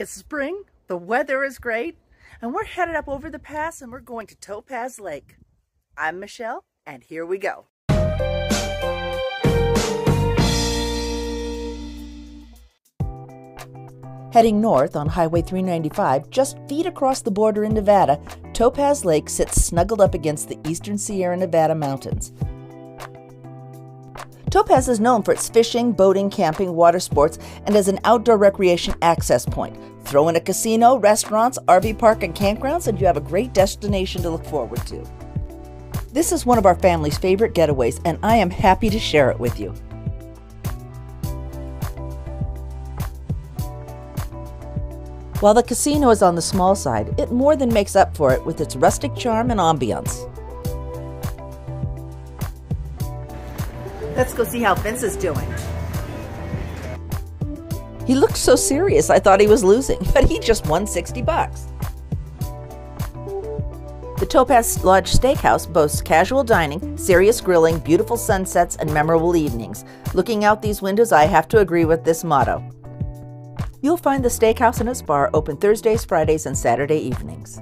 It's spring, the weather is great, and we're headed up over the pass and we're going to Topaz Lake. I'm Michelle, and here we go. Heading north on Highway 395, just feet across the border in Nevada, Topaz Lake sits snuggled up against the Eastern Sierra Nevada Mountains. Topaz is known for its fishing, boating, camping, water sports, and as an outdoor recreation access point. Throw in a casino, restaurants, RV park, and campgrounds, and you have a great destination to look forward to. This is one of our family's favorite getaways, and I am happy to share it with you. While the casino is on the small side, it more than makes up for it with its rustic charm and ambiance. Let's go see how Vince is doing. He looked so serious, I thought he was losing, but he just won $60. The Topaz Lodge Steakhouse boasts casual dining, serious grilling, beautiful sunsets, and memorable evenings. Looking out these windows, I have to agree with this motto. You'll find the steakhouse and its bar open Thursdays, Fridays, and Saturday evenings.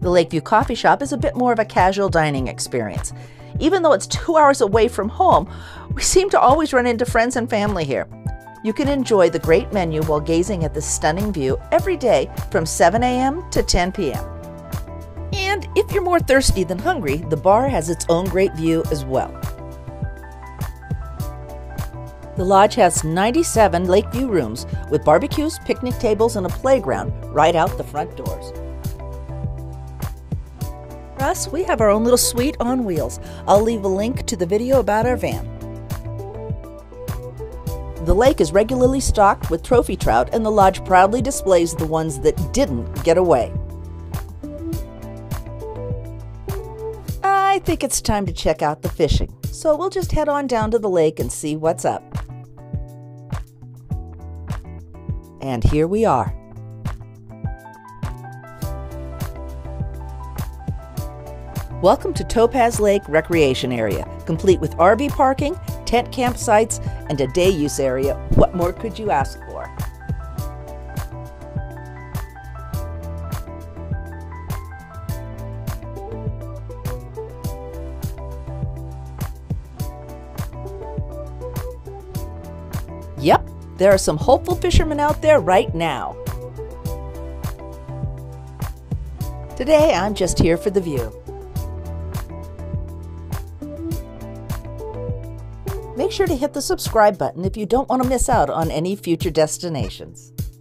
The Lakeview Coffee Shop is a bit more of a casual dining experience. Even though it's 2 hours away from home, we seem to always run into friends and family here. You can enjoy the great menu while gazing at this stunning view every day from 7 a.m. to 10 p.m. And if you're more thirsty than hungry, the bar has its own great view as well. The lodge has 97 Lakeview rooms with barbecues, picnic tables, and a playground right out the front doors. For us, we have our own little suite on wheels. I'll leave a link to the video about our van. The lake is regularly stocked with trophy trout, and the lodge proudly displays the ones that didn't get away. I think it's time to check out the fishing, so we'll just head on down to the lake and see what's up. And here we are. Welcome to Topaz Lake Recreation Area, complete with RV parking, tent campsites, and a day use area. What more could you ask for? Yep, there are some hopeful fishermen out there right now. Today, I'm just here for the view. Make sure to hit the subscribe button if you don't want to miss out on any future destinations.